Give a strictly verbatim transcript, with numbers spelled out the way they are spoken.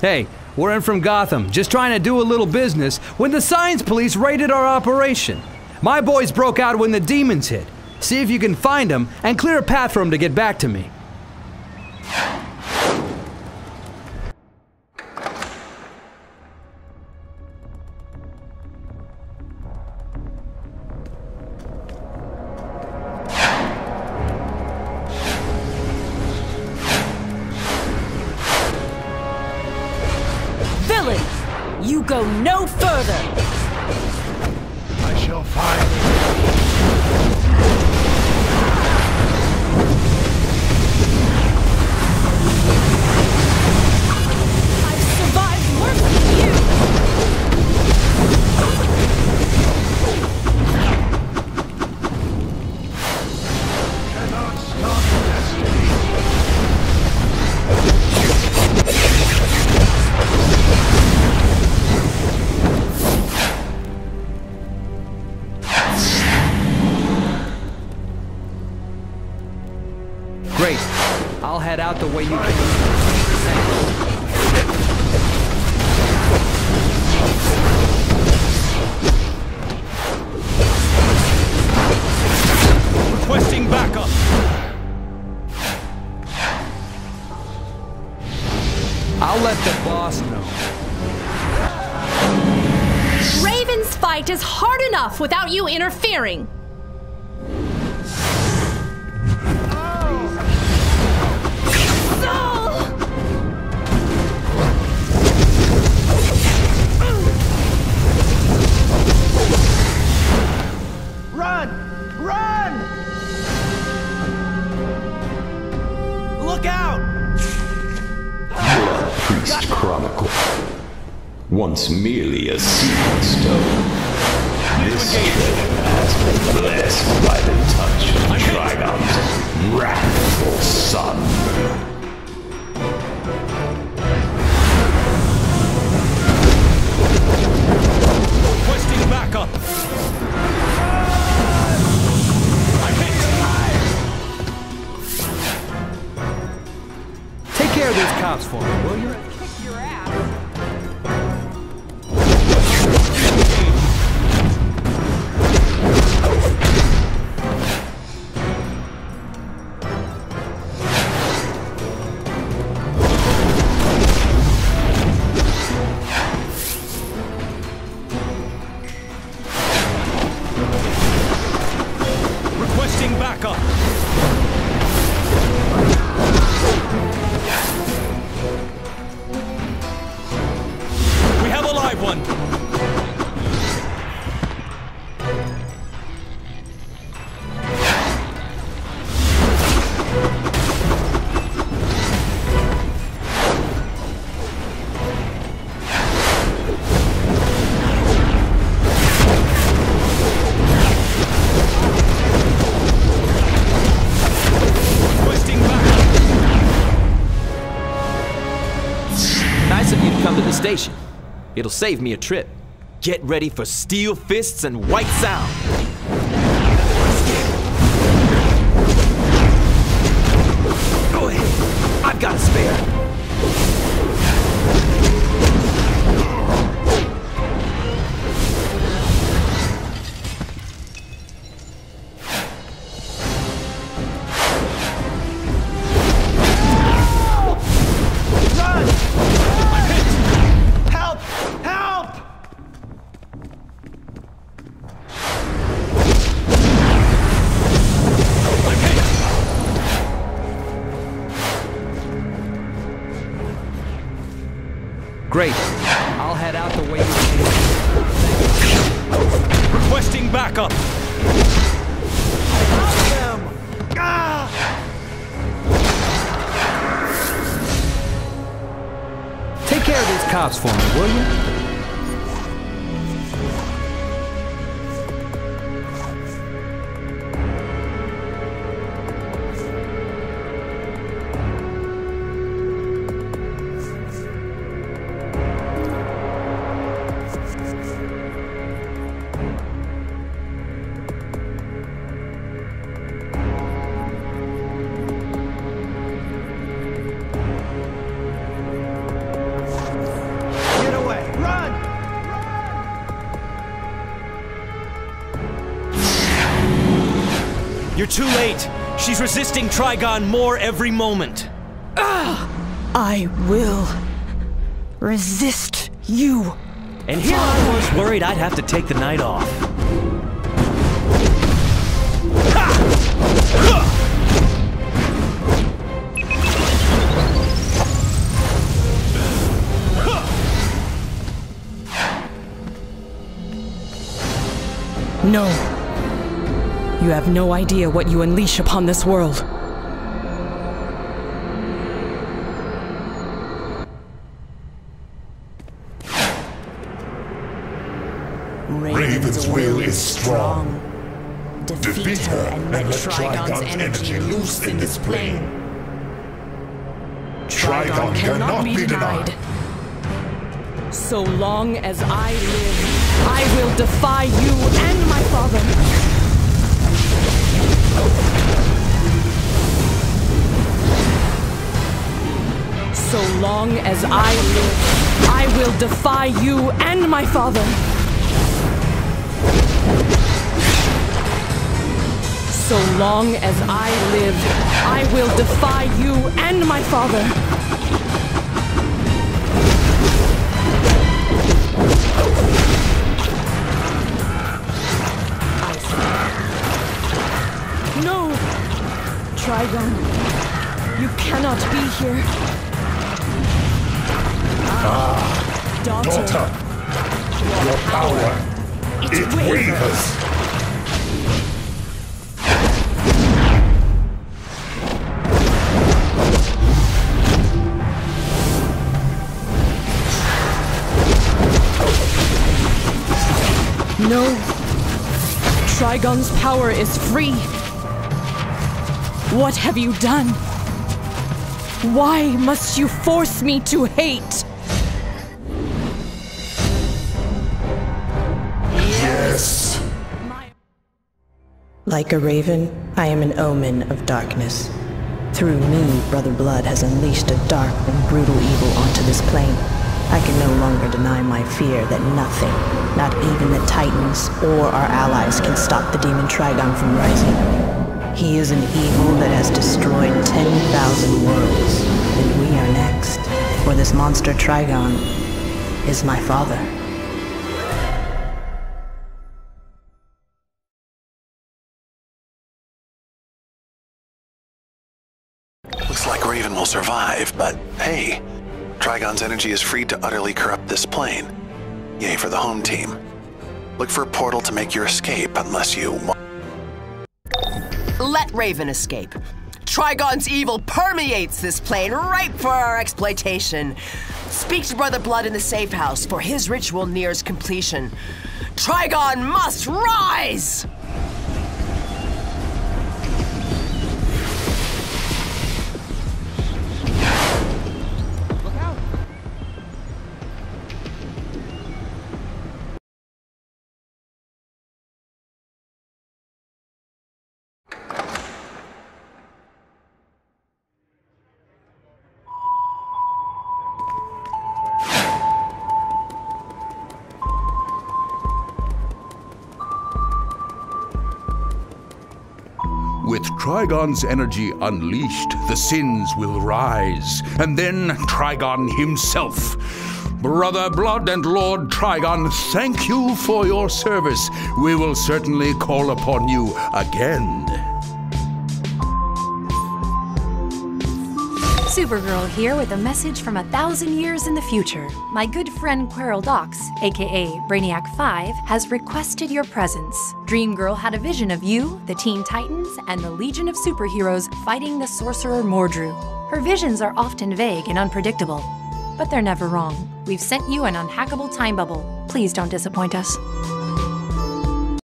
Hey, we're in from Gotham, just trying to do a little business, when the science police raided our operation. My boys broke out when the demons hit. See if you can find them and clear a path for them to get back to me. Without you interfering. Station. It'll save me a trip. Get ready for steel fists and white sound. Go ahead. I've got a spare. Great. I'll head out the way you can. Requesting backup. Stop them. Ah! Take care of these cops for me, will you? You're too late. She's resisting Trigon more every moment. Ugh. I will resist you. And here I was worried I'd have to take the night off. No. You have no idea what you unleash upon this world. Raven's will is strong. Defeat her and let Trigon's energy loose in this plane. Trigon cannot be denied. So long as I live, I will defy you and my father. So long as I live, I will defy you and my father. So long as I live, I will defy you and my father. No! Trigon, you cannot be here. Ah, daughter, daughter your, your power, power, it, it wavers. wavers. No, Trigon's power is free. What have you done? Why must you force me to hate? Yes. Like a raven, I am an omen of darkness. Through me, Brother Blood has unleashed a dark and brutal evil onto this plane. I can no longer deny my fear that nothing, not even the Titans or our allies, can stop the demon Trigon from rising. He is an evil that has destroyed ten thousand worlds, and we are next. For this monster Trigon is my father. Looks like Raven will survive, but hey. Trigon's energy is free to utterly corrupt this plane. Yay for the home team. Look for a portal to make your escape unless you... Let Raven escape. Trigon's evil permeates this plane, ripe for our exploitation. Speak to Brother Blood in the safe house, for his ritual nears completion. Trigon must rise! With Trigon's energy unleashed, the sins will rise, and then Trigon himself. Brother Blood and Lord Trigon, thank you for your service. We will certainly call upon you again. Supergirl here with a message from a thousand years in the future. My good friend Querl Dox, aka Brainiac five, has requested your presence. Dreamgirl had a vision of you, the Teen Titans, and the Legion of Superheroes fighting the sorcerer Mordru. Her visions are often vague and unpredictable, but they're never wrong. We've sent you an unhackable time bubble. Please don't disappoint us.